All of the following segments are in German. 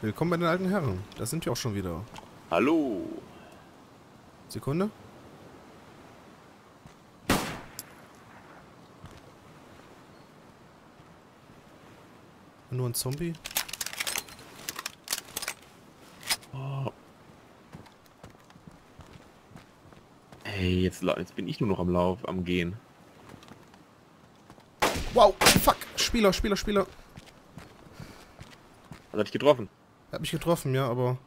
Willkommen bei den alten Herren. Da sind wir auch schon wieder. Hallo. Sekunde. Nur ein Zombie. Oh. Ey, jetzt bin ich nur noch am Lauf, am Gehen. Wow, fuck. Spieler. Hat er dich getroffen? Hat mich getroffen, ja, aber...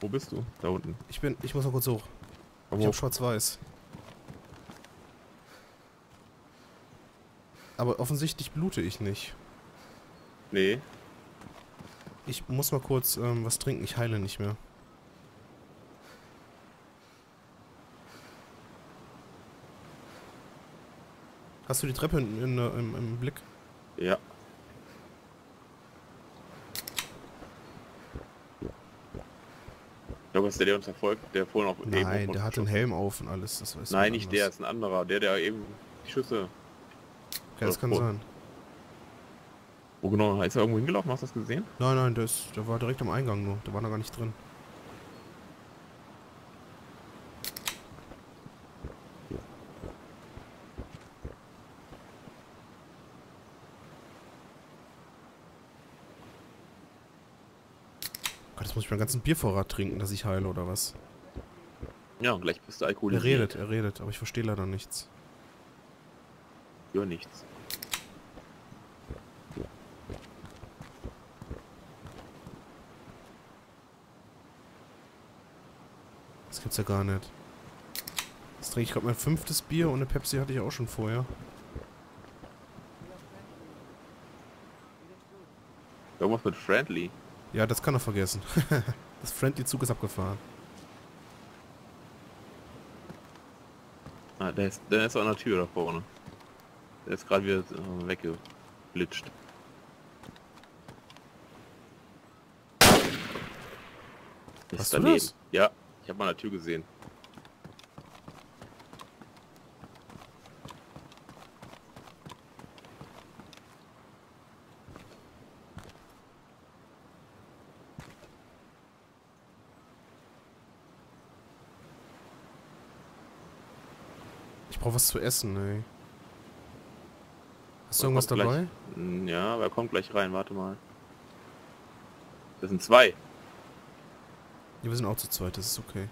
Wo bist du? Da unten. Ich muss noch kurz hoch. Aber ich hab schwarz-weiß. Aber offensichtlich blute ich nicht. Nee. Ich muss mal kurz was trinken, ich heile nicht mehr. Hast du die Treppe im Blick? Ja. Ich glaube, dass der uns verfolgt, der vorhin auch... Nein, der hat den Helm auf und alles, das weiß ich. Nein, nicht der, ist ein anderer, der eben die Schüsse... Okay, das kann sein. Oh genau, ist er irgendwo hingelaufen, hast du das gesehen? Nein, der war direkt am Eingang nur, der war noch gar nicht drin. Jetzt muss ich meinen ganzen Biervorrat trinken, dass ich heile, oder was? Ja, und gleich bist du alkoholisiert. Er redet, aber ich verstehe leider nichts. Ja, nichts. Das gibt's ja gar nicht. Jetzt trinke ich gerade mein 5. Bier und eine Pepsi hatte ich auch schon vorher. Irgendwas mit Friendly. Ja, das kann er vergessen. Das Friendly-Zug ist abgefahren. Ah, der ist an der Tür da vorne. Der ist gerade wieder weggeblitscht. Hast du das? Ja, ich habe mal an der Tür gesehen. Ich brauche was zu essen, ey. Hast du irgendwas dabei? Ja, aber er kommt gleich rein, warte mal. Das sind 2. Ja, wir sind auch zu 2, das ist okay.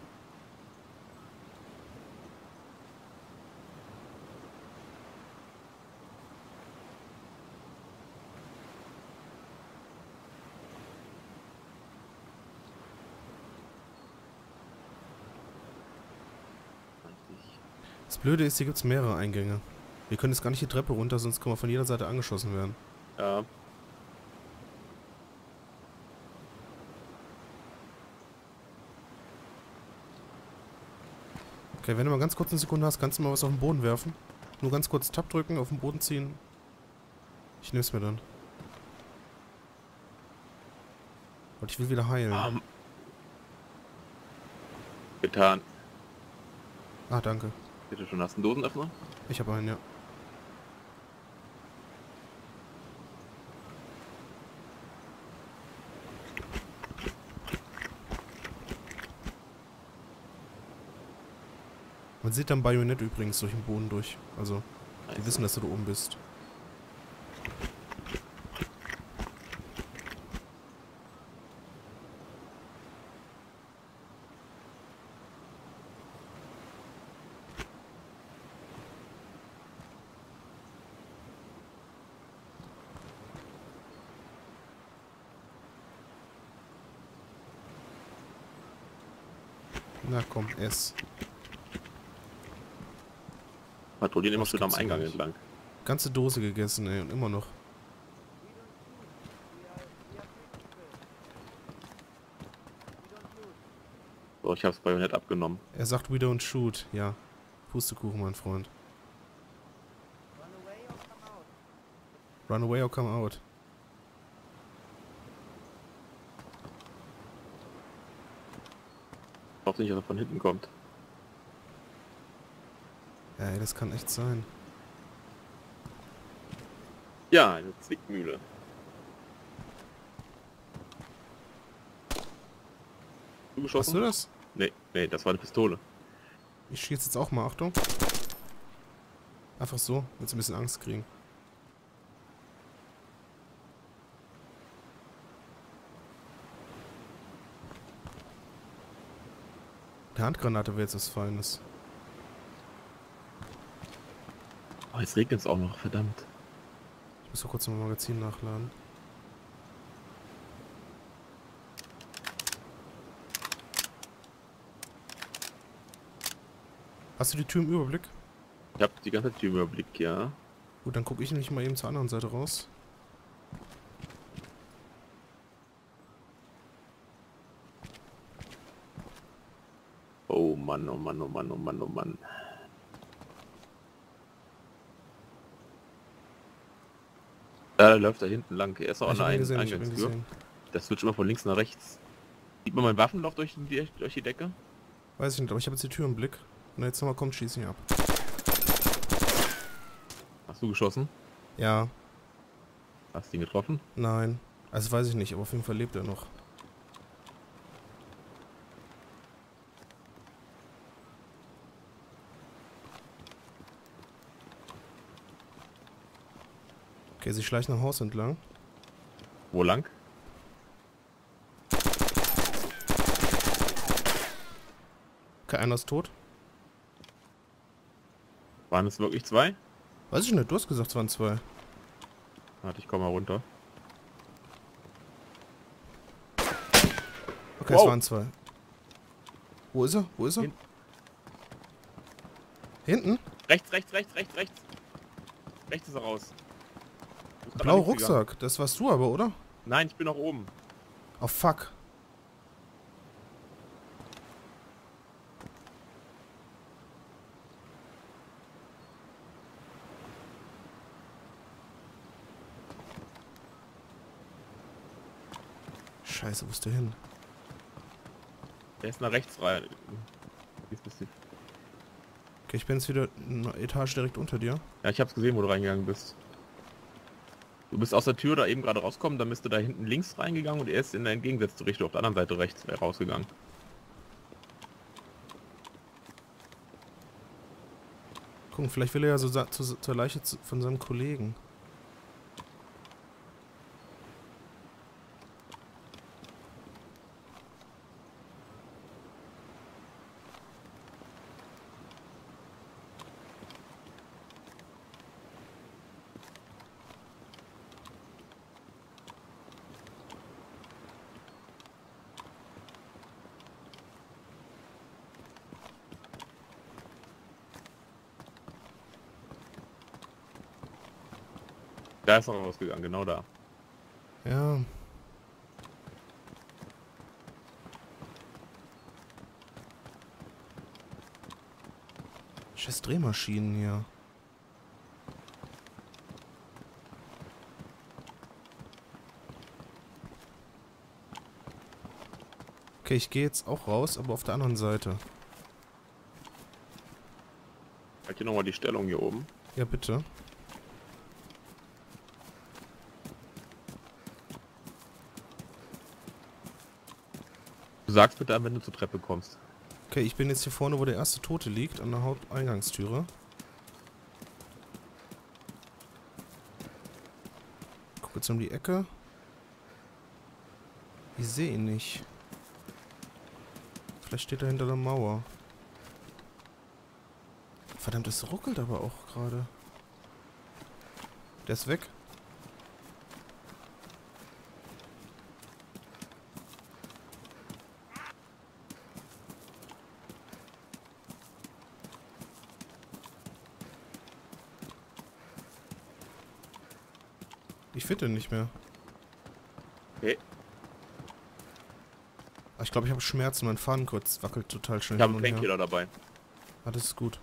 Das Blöde ist, hier gibt es mehrere Eingänge. Wir können jetzt gar nicht die Treppe runter, sonst können wir von jeder Seite angeschossen werden. Ja. Okay, wenn du mal ganz kurz eine Sekunde hast, kannst du mal was auf den Boden werfen. Nur ganz kurz Tab drücken, auf den Boden ziehen. Ich nehme es mir dann. Und ich will wieder heilen. Getan. Ah, danke. Bitte schon, hast du einen Dosenöffner? Ich habe einen, ja. Man sieht dann Bajonett übrigens durch den Boden durch. Also, die wissen, dass du da oben bist. Na komm, ess. Patrouillieren immer schon am Eingang entlang. Ganze Dose gegessen, ey, und immer noch. So, ich hab's Bajonett abgenommen. Er sagt, we don't shoot, ja. Pustekuchen, mein Freund. Run away or come out. Nicht, dass er von hinten kommt. Ey, das kann echt sein. Ja, eine Zwickmühle. Geschossen? Hast du das? Nee, nee, das war eine Pistole. Ich schieße jetzt auch mal, Achtung. Einfach so, jetzt ein bisschen Angst kriegen. Eine Handgranate wäre jetzt was Feines. Oh, jetzt regnet es auch noch, verdammt. Ich muss doch kurz mein Magazin nachladen. Hast du die Tür im Überblick? Ich hab die ganze Tür im Überblick, ja. Gut, dann gucke ich nämlich mal eben zur anderen Seite raus. Oh Mann, oh Mann, oh Mann, oh Mann, oh Mann. Da läuft da hinten lang. Er ist auch an der Eingangstür. Das wird schon mal von links nach rechts. Sieht man meinen Waffenlauf durch die Decke? Weiß ich nicht, aber ich habe jetzt die Tür im Blick. Und jetzt nochmal kommt, schieß ihn ab. Hast du geschossen? Ja. Hast du ihn getroffen? Nein. Also weiß ich nicht, aber auf jeden Fall lebt er noch. Okay, sie schleicht am Haus entlang. Wo lang? Okay, einer ist tot. Waren es wirklich zwei? Weiß ich nicht, du hast gesagt, es waren zwei. Warte, ich komme mal runter. Okay, wow. Es waren zwei. Wo ist er? Wo ist er? Hinten? Rechts, rechts, rechts, rechts, rechts. Rechts ist er raus. Blauer Rucksack, gegangen. Das warst du aber, oder? Nein, ich bin noch oben. Oh fuck. Scheiße, wo ist der hin? Der ist nach rechts rein. Okay, ich bin jetzt wieder eine Etage direkt unter dir. Ja, ich hab's gesehen, wo du reingegangen bist. Du bist aus der Tür da eben gerade rausgekommen, dann bist du da hinten links reingegangen und er ist in der entgegengesetzte Richtung auf der anderen Seite rechts rausgegangen. Gucken, vielleicht will er ja so zur Leiche von seinem Kollegen. Da ist auch rausgegangen, genau da. Ja. Scheiß Drehmaschinen hier. Okay, ich gehe jetzt auch raus, aber auf der anderen Seite. Halt hier nochmal die Stellung hier oben. Ja, bitte. Du sagst bitte an, wenn du zur Treppe kommst. Okay, ich bin jetzt hier vorne, wo der erste Tote liegt, an der Haupteingangstüre. Ich guck jetzt um die Ecke. Ich sehe ihn nicht. Vielleicht steht er hinter der Mauer. Verdammt, das ruckelt aber auch gerade. Der ist weg. Ich finde den nicht mehr. Okay. Ach, ich glaube, ich habe Schmerzen. Mein Faden kurz wackelt total schnell. Ich habe einen Painkiller dabei. Ah, das ist gut.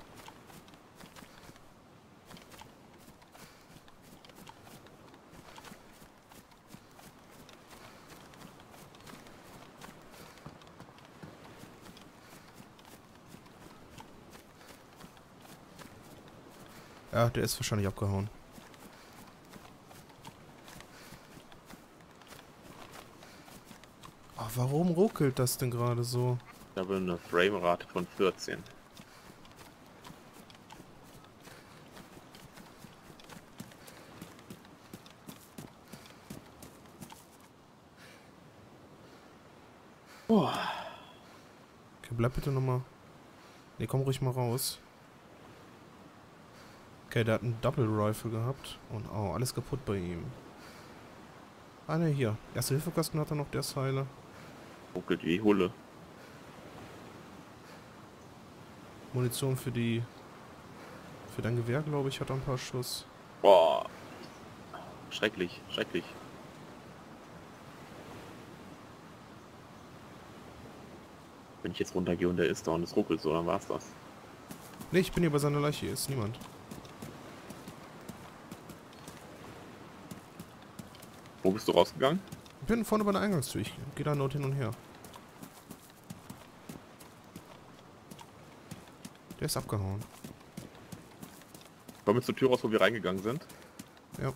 Ja, der ist wahrscheinlich abgehauen. Warum ruckelt das denn gerade so? Ich habe eine Framerate von 14. Oh. Okay, bleib bitte nochmal. Ne, komm ruhig mal raus. Okay, der hat einen Double Rifle gehabt. Und oh, alles kaputt bei ihm. Ah ne, hier. Erste-Hilfe-Kasten hat er noch, der ist heile. Ruckelt wie Hulle. Munition für die... Für dein Gewehr, glaube ich, hat er ein paar Schuss. Boah. Schrecklich, schrecklich. Wenn ich jetzt runtergehe und der ist da und es ruckelt so, dann war's das. Ne, ich bin hier bei seiner Leiche, hier ist niemand. Wo bist du rausgegangen? Ich bin vorne bei der Eingangstür, ich gehe da not hin und her. Der ist abgehauen. Kommen wir zur Tür raus, wo wir reingegangen sind? Ja.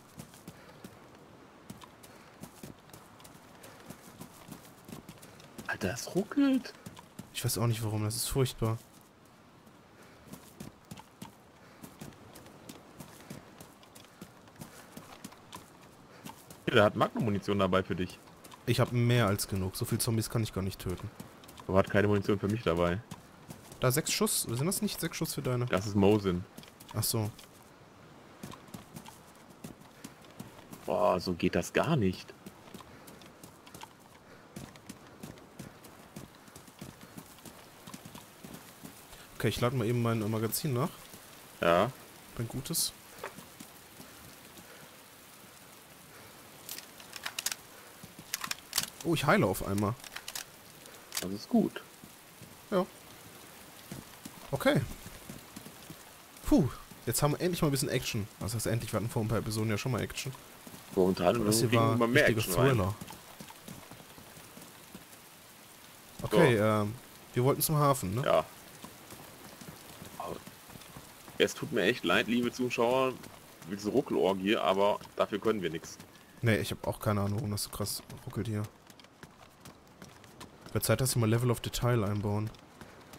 Alter, das ruckelt! Ich weiß auch nicht warum, das ist furchtbar. Der hat Magnum-Munition dabei für dich. Ich habe mehr als genug. So viele Zombies kann ich gar nicht töten. Aber hat keine Munition für mich dabei. Da 6 Schuss. Sind das nicht 6 Schuss für deine? Das ist Mosin. Ach so. Boah, so geht das gar nicht. Okay, ich lade mal eben mein Magazin nach. Ja. Mein gutes. Oh, ich heile auf einmal. Das ist gut. Ja. Okay. Puh, jetzt haben wir endlich mal ein bisschen Action. Was heißt endlich? Wir hatten vor ein paar Episoden ja schon mal Action. Momentan das hier war ein richtiger Thriller. Okay, so. Wir wollten zum Hafen, ne? Ja. Aber es tut mir echt leid, liebe Zuschauer, mit dieser Ruckelorgie, aber dafür können wir nichts. Ne, ich habe auch keine Ahnung, warum das so krass ruckelt hier. Wird Zeit, dass sie mal Level of Detail einbauen.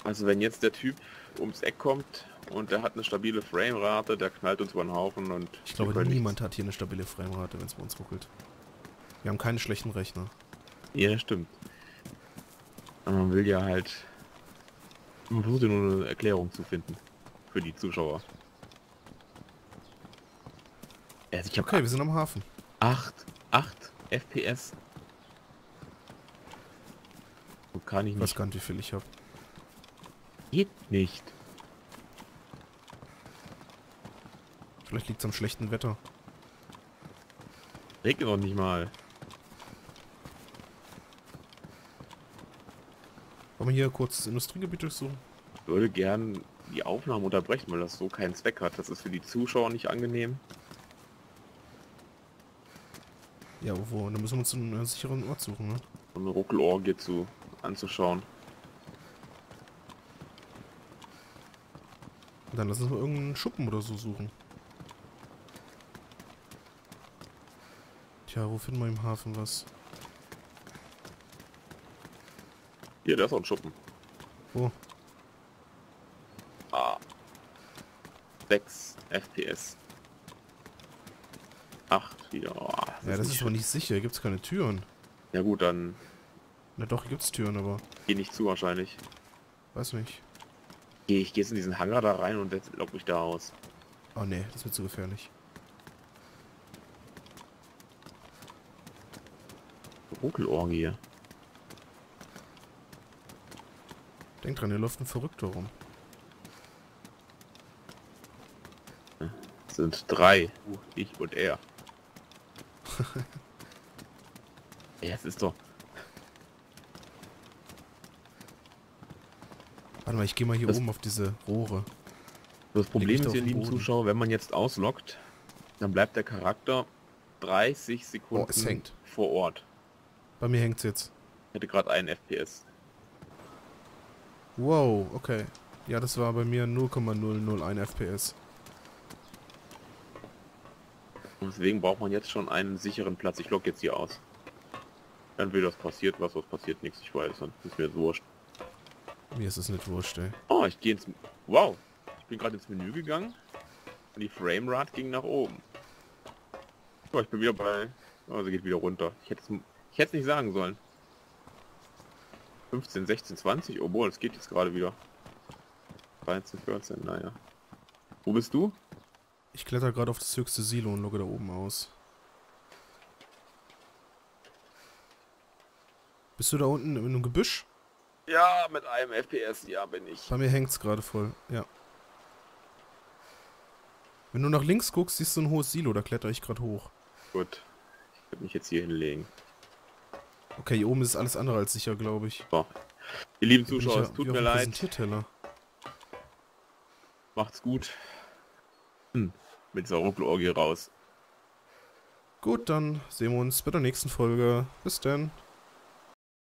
Also wenn jetzt der Typ ums Eck kommt und der hat eine stabile Framerate, der knallt uns über den Haufen und... Ich glaube, niemand hat hier eine stabile Framerate, wenn es bei uns ruckelt. Wir haben keine schlechten Rechner. Ja, stimmt. Aber man will ja halt... Man versucht ja nur eine Erklärung zu finden. Für die Zuschauer. Also ich hab okay, wir sind am Hafen. 8 FPS. So kann ich nicht. Was kann, wie viel ich habe? Geht nicht. Vielleicht liegt es am schlechten Wetter. Regnet doch nicht mal. Wollen wir hier kurz das Industriegebiet durchsuchen? Ich würde gern die Aufnahmen unterbrechen, weil das so keinen Zweck hat. Das ist für die Zuschauer nicht angenehm. Ja, wo? Dann müssen wir uns einen sicheren Ort suchen, ne? Um eine Ruckelorgie anzuschauen. Dann lass uns mal irgendeinen Schuppen oder so suchen. Tja, wo finden wir im Hafen was? Hier, da ist auch ein Schuppen. Wo? Ah. 6 FPS. 8 wieder. Oh, ja, das ist aber nicht sicher. Hier gibt es keine Türen. Ja gut, dann... Na doch, hier gibt es Türen, aber... Geh nicht zu wahrscheinlich. Weiß nicht. Ich gehe jetzt in diesen Hangar da rein und jetzt lock mich da aus. Oh ne, das wird zu gefährlich. Ruckelorgie. Denk dran, hier läuft ein Verrückter rum. Das sind 3. Ich und er. Ja, es ist doch... Warte mal, ich gehe mal hier oben auf diese Rohre. Das Problem ist hier, lieben Zuschauer, wenn man jetzt auslockt, dann bleibt der Charakter 30 Sekunden vor Ort. Bei mir hängt es jetzt. Ich hätte gerade einen FPS. Wow, okay. Ja, das war bei mir 0,001 FPS. Deswegen braucht man jetzt schon einen sicheren Platz. Ich logge jetzt hier aus. Entweder es passiert was passiert nichts, ich weiß, dann ist mir wurscht. Mir ist es nicht wurscht, ey. Oh, ich gehe ins... Wow! Ich bin gerade ins Menü gegangen und die Framerate ging nach oben. Oh, ich bin wieder bei... Oh, sie geht wieder runter. Ich hätte es nicht sagen sollen. 15, 16, 20? Obwohl, es geht jetzt gerade wieder. 13, 14, naja. Wo bist du? Ich kletter gerade auf das höchste Silo und logge da oben aus. Bist du da unten in einem Gebüsch? Ja, mit einem FPS, ja, bin ich. Bei mir hängt's gerade voll, ja. Wenn du nach links guckst, siehst du ein hohes Silo, da kletter ich gerade hoch. Gut. Ich werde mich jetzt hier hinlegen. Okay, hier oben ist alles andere als sicher, glaube ich. So. Ihr lieben Zuschauer, es tut mir leid. Macht's gut. Mit Sauruckel-Orgie raus. Gut, dann sehen wir uns bei der nächsten Folge. Bis dann.